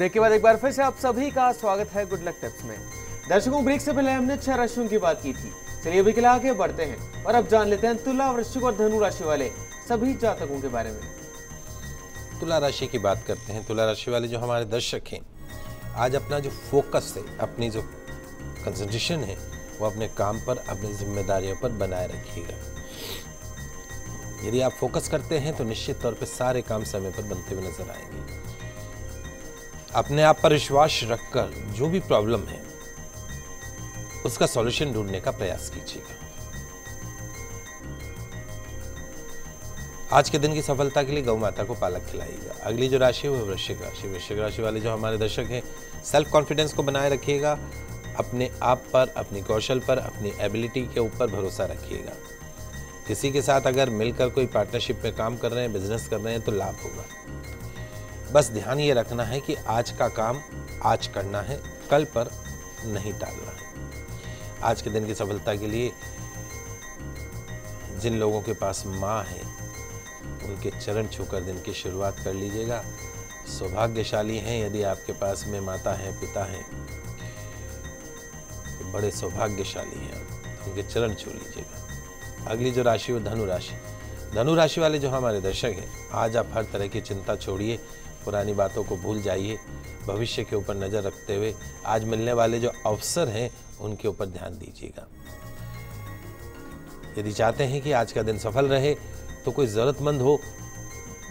Break के बाद एक बार फिर से आप सभी का स्वागत है गुड लक टिप्स में। दर्शकों, ब्रेक से पहले हमने 6 राशियों की बात की थी। चलिए अभी के लिए आगे बढ़ते हैं और अब जान लेते हैं तुला, वृश्चिक और धनु राशि वाले सभी जातकों के बारे में। तुला राशि की बात करते हैं। तुला राशि वाले जो हमारे दर्शक हैं, आज अपना जो फोकस है, अपनी जो कंसंट्रेशन है, वो अपने काम पर, अपनी जिम्मेदारियों पर बनाए रखिएगा। यदि आप फोकस करते हैं तो निश्चित तौर पे सारे काम समय पर बनते हुए नजर आएंगे। अपने आप पर विश्वास रखकर जो भी प्रॉब्लम है उसका सॉल्यूशन ढूंढने का प्रयास कीजिएगा। आज के दिन की सफलता के लिए गौ माता को पालक खिलाइएगा। अगली जो राशि है वो वृश्चिक राशि। वृश्चिक राशि वाले जो हमारे दर्शक हैं, सेल्फ कॉन्फिडेंस को बनाए रखिएगा। अपने आप पर, अपनी कौशल पर, अपनी एबिलिटी के ऊपर भरोसा रखिएगा। किसी के साथ अगर मिलकर कोई पार्टनरशिप में काम कर रहे हैं, बिजनेस कर रहे हैं तो लाभ होगा। बस ध्यान ये रखना है कि आज का काम आज करना है, कल पर नहीं टालना है। आज के दिन की सफलता के लिए जिन लोगों के पास माँ है उनके चरण छूकर दिन की शुरुआत कर लीजिएगा। सौभाग्यशाली हैं यदि आपके पास में माता है, पिता है तो बड़े सौभाग्यशाली हैं, उनके चरण छू लीजिएगा। अगली जो राशि है धनु राशि। धनु राशि वाले जो हमारे दर्शक हैं, आज आप हर तरह की चिंता छोड़िए, पुरानी बातों को भूल जाइए। भविष्य के ऊपर नज़र रखते हुए आज मिलने वाले जो अवसर हैं उनके ऊपर ध्यान दीजिएगा। यदि चाहते हैं कि आज का दिन सफल रहे तो कोई ज़रूरतमंद हो,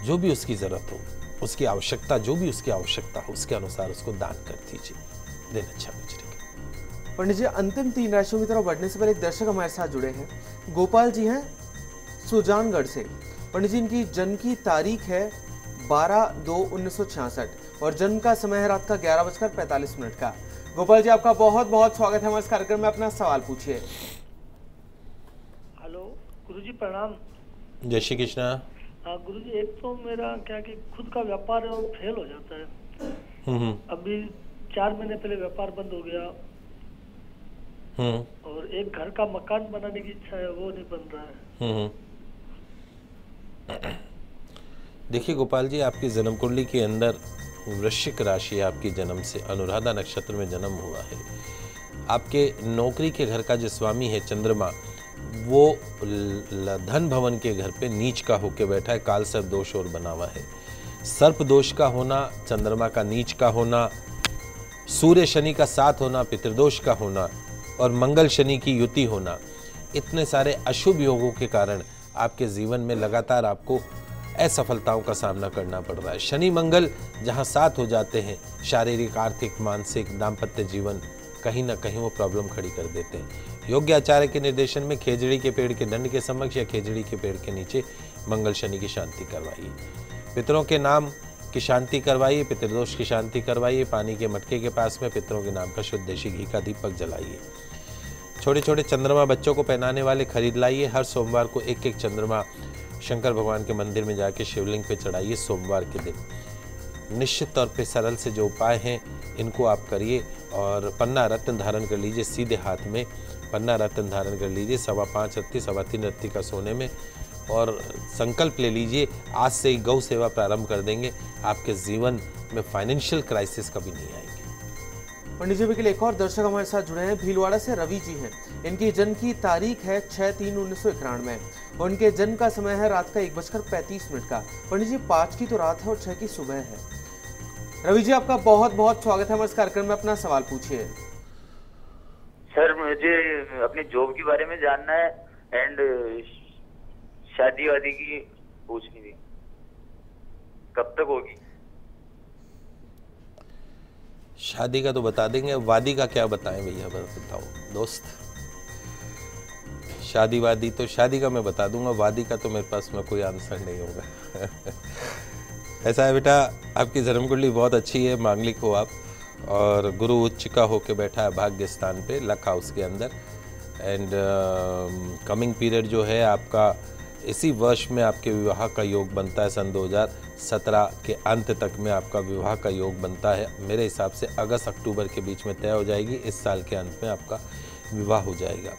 जो भी उसकी ज़रूरत हो, उसकी आवश्यकता, जो भी उसकी आवश्यकता हो, उसके अनुसार उसको दान कर दीजिए। दिन अच्छा गुजरेगा। पंडित जी, अंतिम 3 राशियों की तरफ बढ़ने से पहले एक दर्शक हमारे साथ जुड़े हैं। गोपाल जी हैं सुजानगढ़ से। पंडित जी, इनकी जन्म की तारीख है 12/2/1966 और जन्म का समय है रात का 11:45 का। गोपाल जी, आपका बहुत बहुत स्वागत है हमारे कार्यक्रम में। अपना सवाल पूछिए। हेलो गुरु जी, प्रणाम। जय श्री कृष्णा। गुरु जी, एक तो मेरा क्या कि खुद का व्यापार है वो फेल हो जाता है। अभी 4 महीने पहले व्यापार बंद हो गया। और एक घर का मकान बनाने की इच्छा है, वो नहीं बन रहा है। देखिए गोपाल जी, आपकी जन्म कुंडली के अंदर वृश्चिक राशि, आपकी जन्म से अनुराधा नक्षत्र में जन्म हुआ है। आपके नौकरी के घर का जो स्वामी है चंद्रमा, वो धन भवन के घर पे नीच का होके बैठा है। काल सर्प दोष और बना हुआ है। सर्प दोष का होना, चंद्रमा का नीच का होना, सूर्य शनि का साथ होना, पितृदोष का होना और मंगल शनि की युति होना, इतने सारे अशुभ योगों के कारण आपके जीवन में लगातार आपको असफलताओं का सामना करना पड़ रहा है। शनि मंगल जहाँ साथ हो जाते हैं, शारीरिक, आर्थिक, मानसिक, दाम्पत्य जीवन कहीं ना कहीं वो प्रॉब्लम खड़ी कर देते हैं। योग्य आचार्य के निर्देशन में खेजड़ी के पेड़ के दंड के समक्ष या खेजड़ी के पेड़ के नीचे मंगल शनि की शांति करवाइए। पितरों के नाम की शांति करवाइए, पितृदोष की शांति करवाइए। पानी के मटके के पास में पितरों के नाम का शुद्ध देशी घी का दीपक जलाइए। छोटे छोटे चंद्रमा बच्चों को पहनाने वाले खरीद लाइए। हर सोमवार को एक एक चंद्रमा शंकर भगवान के मंदिर में जाके शिवलिंग पे चढ़ाइए सोमवार के दिन। निश्चित तौर पे सरल से जो उपाय हैं इनको आप करिए और पन्ना रत्न धारण कर लीजिए। सीधे हाथ में पन्ना रत्न धारण कर लीजिए, 5.25 रत्ती 3.25 रत्ती का सोने में, और संकल्प ले लीजिए आज से ही गौ सेवा प्रारंभ कर देंगे। आपके जीवन में फाइनेंशियल क्राइसिस कभी नहीं आएगी। पंडित जी, के लिए एक और दर्शक हमारे साथ जुड़े हैं। भीलवाड़ा से रवि जी हैं। इनकी जन्म की तारीख है 6/3/1991 और उनके जन्म का समय है रात का 1:35 का। पंडित जी, 5 की तो रात है और 6 की सुबह है। रवि जी, आपका बहुत बहुत स्वागत है हमारे कार्यक्रम में। अपना सवाल पूछिए। सर, मुझे अपनी जॉब के बारे में जानना है एंड शादी वादी की पूछनी थी, कब तक होगी? शादी का तो बता देंगे, वादी का क्या बताएं भैया, बताओ दोस्त। शादी वादी तो शादी का मैं बता दूंगा, वादी का तो मेरे पास में कोई आंसर नहीं होगा। ऐसा है बेटा, आपकी जन्म कुंडली बहुत अच्छी है, मांगलिक हो आप और गुरु उच्च का होके बैठा है भाग्य स्थान पे, लक हाउस के अंदर। एंड कमिंग पीरियड जो है आपका, इसी वर्ष में आपके विवाह का योग बनता है। सन 2017 के अंत तक में आपका विवाह का योग बनता है। मेरे हिसाब से अगस्त अक्टूबर के बीच में तय हो जाएगी। इस साल के अंत में आपका विवाह हो जाएगा।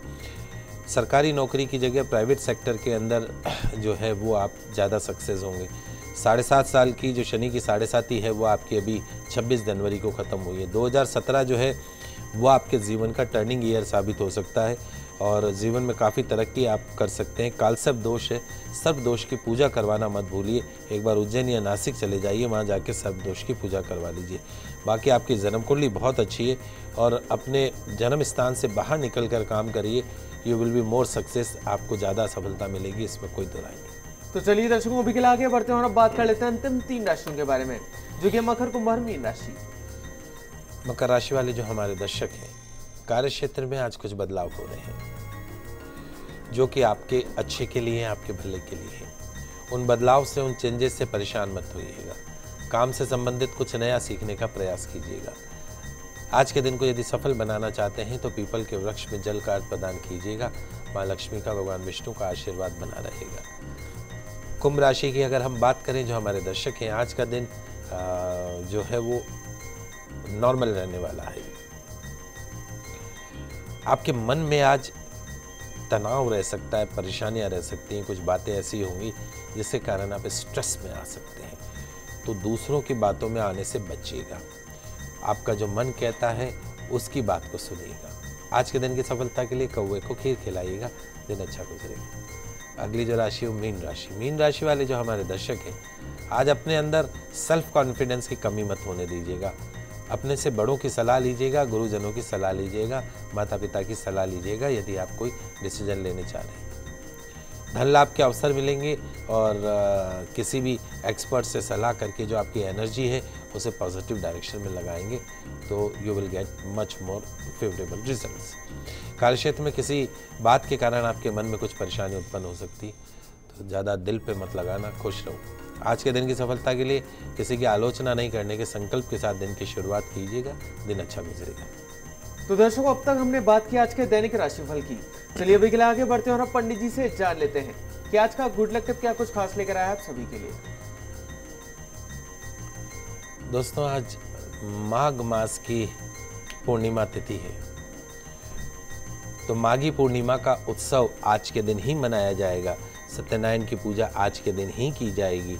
सरकारी नौकरी की जगह प्राइवेट सेक्टर के अंदर जो है वो आप ज़्यादा सक्सेस होंगे। 7.5 साल की जो शनि की 7.5 है वो आपकी अभी 26 जनवरी को ख़त्म हुई है। 2017 जो है वो आपके जीवन का टर्निंग ईयर साबित हो सकता है और जीवन में काफ़ी तरक्की आप कर सकते हैं। काल सर्प दोष है, सर्प दोष की पूजा करवाना मत भूलिए। एक बार उज्जैन या नासिक चले जाइए, वहाँ जाके सर्प दोष की पूजा करवा लीजिए। बाकी आपकी जन्म कुंडली बहुत अच्छी है और अपने जन्म स्थान से बाहर निकल कर काम करिए, you will be more success. आपको ज़्यादा सफलता मिलेगी, इसमें कोई दो राय नहीं। तो चलिए दर्शकों, अभी के लिए आगे बढ़ते हैं और अब बात कर लेते हैं अंतिम 3 राशियों के बारे में, जो कि मकर कुंभ और मीन राशि। मकर राशि वाले जो हमारे दर्शक हैं, कार्य क्षेत्र में आज कुछ बदलाव हो रहे हैं जो कि आपके अच्छे के लिए, आपके भले के लिए है। उन बदलाव से, उन चेंजेस से परेशान मत होइएगा। काम से संबंधित कुछ नया सीखने का प्रयास कीजिएगा। आज के दिन को यदि सफल बनाना चाहते हैं तो पीपल के वृक्ष में जल का अर्घ प्रदान कीजिएगा। माँ लक्ष्मी का, भगवान विष्णु का आशीर्वाद बना रहेगा। कुंभ राशि की अगर हम बात करें, जो हमारे दर्शक हैं, आज का दिन जो है वो नॉर्मल रहने वाला है। आपके मन में आज तनाव रह सकता है, परेशानियां रह सकती हैं, कुछ बातें ऐसी होंगी जिसके कारण आप स्ट्रेस में आ सकते हैं। तो दूसरों की बातों में आने से बचिएगा। आपका जो मन कहता है उसकी बात को सुनिएगा। आज के दिन की सफलता के लिए कौवे को खीर खिलाइएगा, दिन अच्छा गुजरेगा। अगली जो राशि है मीन राशि। मीन राशि वाले जो हमारे दर्शक हैं, आज अपने अंदर सेल्फ कॉन्फिडेंस की कमी मत होने दीजिएगा। अपने से बड़ों की सलाह लीजिएगा, गुरुजनों की सलाह लीजिएगा, माता पिता की सलाह लीजिएगा यदि आप कोई डिसीजन लेने चाह रहे हैं। धन लाभ के अवसर मिलेंगे और किसी भी एक्सपर्ट से सलाह करके जो आपकी एनर्जी है उसे पॉजिटिव डायरेक्शन में लगाएंगे तो you will get much more favourable results. कार्यक्षेत्र में किसी बात के कारण आपके मन में कुछ परेशानी उत्पन्न हो सकती, तो ज़्यादा दिल पे मत लगाना, खुश रहो। आज के दिन की सफलता के लिए किसी की आलोचना नहीं करने के संकल्प के साथ दिन की शुरुआत कीजिएगा, दिन अच्छा गुजरेगा। तो दर्शकों, अब तक हमने बात की आज के दैनिक राशिफल की। चलिए अभी के लिए आगे बढ़ते हैं और पंडित जी से जान लेते हैं कि आज का गुड लक टिप क्या कुछ खास लेकर आया आप सभी के लिए। दोस्तों, आज माघ मास की पूर्णिमा तिथि है, तो माघी पूर्णिमा का उत्सव आज के दिन ही मनाया जाएगा। सत्यनारायण की पूजा आज के दिन ही की जाएगी।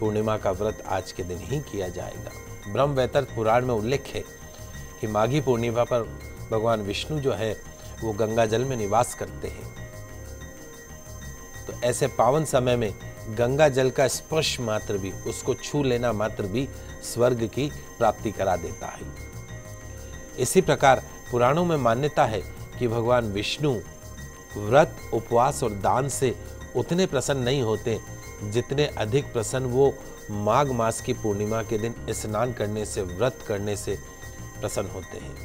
पूर्णिमा का व्रत आज के दिन ही किया जाएगा। ब्रह्मवैवर्त पुराण में उल्लेख है कि माघी पूर्णिमा पर भगवान विष्णु जो है वो गंगाजल में निवास करते हैं। तो ऐसे पावन समय में गंगाजल का स्पर्श मात्र भी, उसको छू लेना मात्र भी स्वर्ग की प्राप्ति करा देता है। इसी प्रकार पुराणों में मान्यता है कि भगवान विष्णु व्रत, उपवास और दान से उतने प्रसन्न नहीं होते जितने अधिक प्रसन्न वो माघ मास की पूर्णिमा के दिन स्नान करने से, व्रत करने से प्रसन्न होते हैं।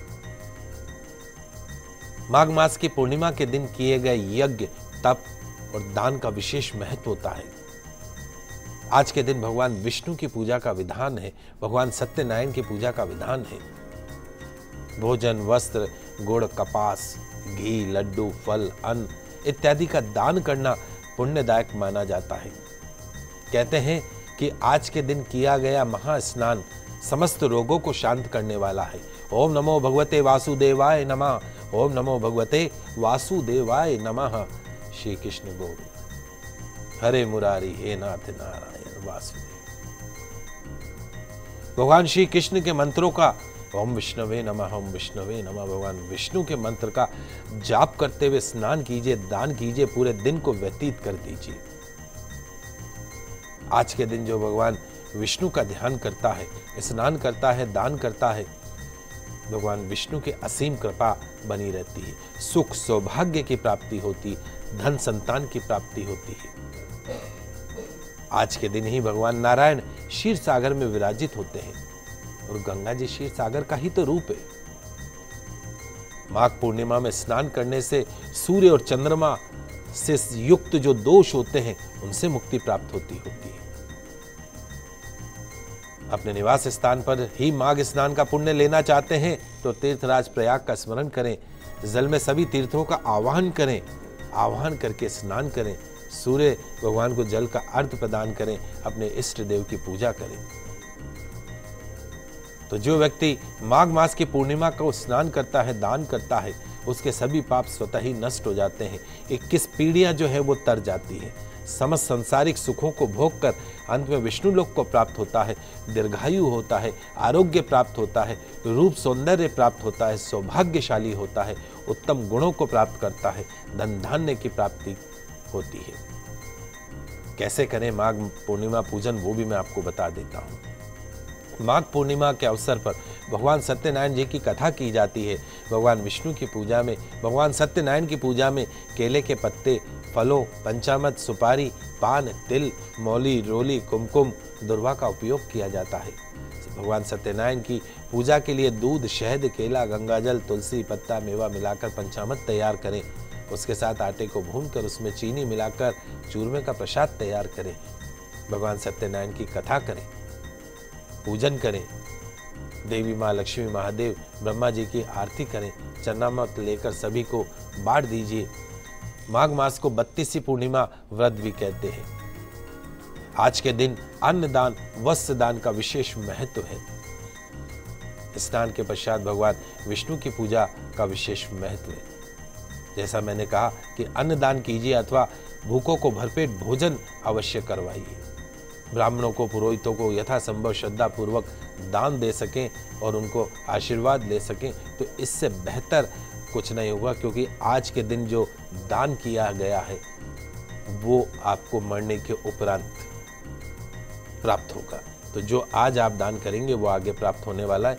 माघ मास की पूर्णिमा के दिन किए गए यज्ञ, तप और दान का विशेष महत्व होता है। आज के दिन भगवान विष्णु की पूजा का विधान है, भगवान सत्यनारायण की पूजा का विधान है। भोजन, वस्त्र, गुड़, कपास, घी, लड्डू, फल, अन्न इत्यादि का दान करना पुण्यदायक माना जाता है। कहते हैं कि आज के दिन किया गया महास्नान समस्त रोगों को शांत करने वाला है। ओम नमो भगवते वासुदेवाय नमः, ओम नमो भगवते वासुदेवाय नमः। श्री कृष्ण गोविंद हरे मुरारी, हे नाथ नारायण वासुदेव। भगवान श्री कृष्ण के मंत्रों का, ओम विष्णुवे नमः, ओम विष्णुवे नमः, भगवान विष्णु के मंत्र का जाप करते हुए स्नान कीजिए, दान कीजिए, पूरे दिन को व्यतीत कर दीजिए। आज के दिन जो भगवान विष्णु का ध्यान करता है, स्नान करता है, दान करता है, भगवान विष्णु की असीम कृपा बनी रहती है। सुख सौभाग्य की प्राप्ति होती है, धन संतान की प्राप्ति होती है। आज के दिन ही भगवान नारायण क्षीर सागर में विराजित होते हैं और गंगा जी क्षीर सागर का ही तो रूप है। माघ पूर्णिमा में स्नान करने से सूर्य और चंद्रमा से युक्त जो दोष होते हैं उनसे मुक्ति प्राप्त होती है। अपने निवास स्थान पर ही माघ स्नान का पुण्य लेना चाहते हैं तो तीर्थराज प्रयाग का स्मरण करें, जल में सभी तीर्थों का आह्वान करें, आह्वान करके स्नान करें, सूर्य भगवान को जल का अर्घ प्रदान करें, अपने इष्ट देव की पूजा करें। तो जो व्यक्ति माघ मास की पूर्णिमा को स्नान करता है, दान करता है, उसके सभी पाप स्वतः ही नष्ट हो जाते हैं। 21 पीढ़ियां जो है वो तर जाती है। समस्त सांसारिक सुखों को भोग कर अंत में विष्णु लोक को प्राप्त होता है, दीर्घायु होता है, आरोग्य प्राप्त होता है, रूप सौंदर्य प्राप्त होता है, सौभाग्यशाली होता है, उत्तम गुणों को प्राप्त करता है, धन धान्य की प्राप्ति होती है। कैसे करें माघ पूर्णिमा पूजन वो भी मैं आपको बता देता हूँ। माघ पूर्णिमा के अवसर पर भगवान सत्यनारायण जी की कथा की जाती है। भगवान विष्णु की पूजा में, भगवान सत्यनारायण की पूजा में केले के पत्ते, फलों, पंचामृत, सुपारी, पान, तिल, मौली, रोली, कुमकुम, दुर्वा का उपयोग किया जाता है। भगवान सत्यनारायण की पूजा के लिए दूध, शहद, केला, गंगाजल, तुलसी पत्ता, मेवा मिलाकर पंचामृत तैयार करें। उसके साथ आटे को भूनकर उसमें चीनी मिलाकर चूरमे का प्रसाद तैयार करें। भगवान सत्यनारायण की कथा करें, पूजन करें। देवी माँ लक्ष्मी, महादेव, ब्रह्मा जी की आरती करें। चरणामृत लेकर सभी को बांट दीजिए। माघ मास को 32वीं पूर्णिमा व्रत भी कहते हैं। आज के दिन अन्न दान, वस्त्र दान का विशेष महत्व है। स्नान के पश्चात भगवान विष्णु की पूजा का विशेष महत्व है। जैसा मैंने कहा कि अन्न दान कीजिए अथवा भूखों को भरपेट भोजन अवश्य करवाइए। ब्राह्मणों को, पुरोहितों को यथासंभव श्रद्धा पूर्वक दान दे सकें और उनको आशीर्वाद ले सकें तो इससे बेहतर कुछ नहीं होगा, क्योंकि आज के दिन जो दान किया गया है वो आपको मरने के उपरांत प्राप्त होगा। तो जो आज आप दान करेंगे वो आगे प्राप्त होने वाला है।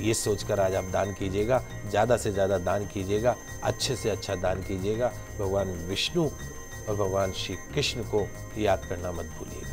ये सोचकर आज आप दान कीजिएगा, ज़्यादा से ज़्यादा दान कीजिएगा, अच्छे से अच्छा दान कीजिएगा। भगवान विष्णु और भगवान श्री कृष्ण को याद करना मत भूलिएगा।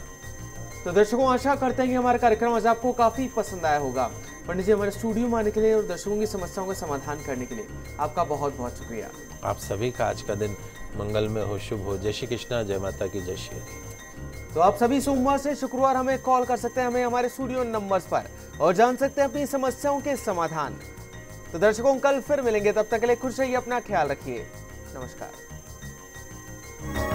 तो दर्शकों, आशा करते हैं कि हमारा कार्यक्रम आज आपको काफ़ी पसंद आया होगा। पंडित जी हमारे स्टूडियो में आने के लिए और दर्शकों की समस्याओं का समाधान करने के लिए आपका बहुत बहुत शुक्रिया। आप सभी का आज का दिन मंगलमय हो, शुभ हो। जय श्री कृष्णा, जय माता की, जय श्री हरि। तो आप सभी सोमवार से शुक्रवार हमें कॉल कर सकते हैं, हमें हमारे स्टूडियो नंबर्स पर, और जान सकते हैं अपनी समस्याओं के समाधान। तो दर्शकों, कल फिर मिलेंगे, तब तक के लिए खुश रहिए, अपना ख्याल रखिए। नमस्कार।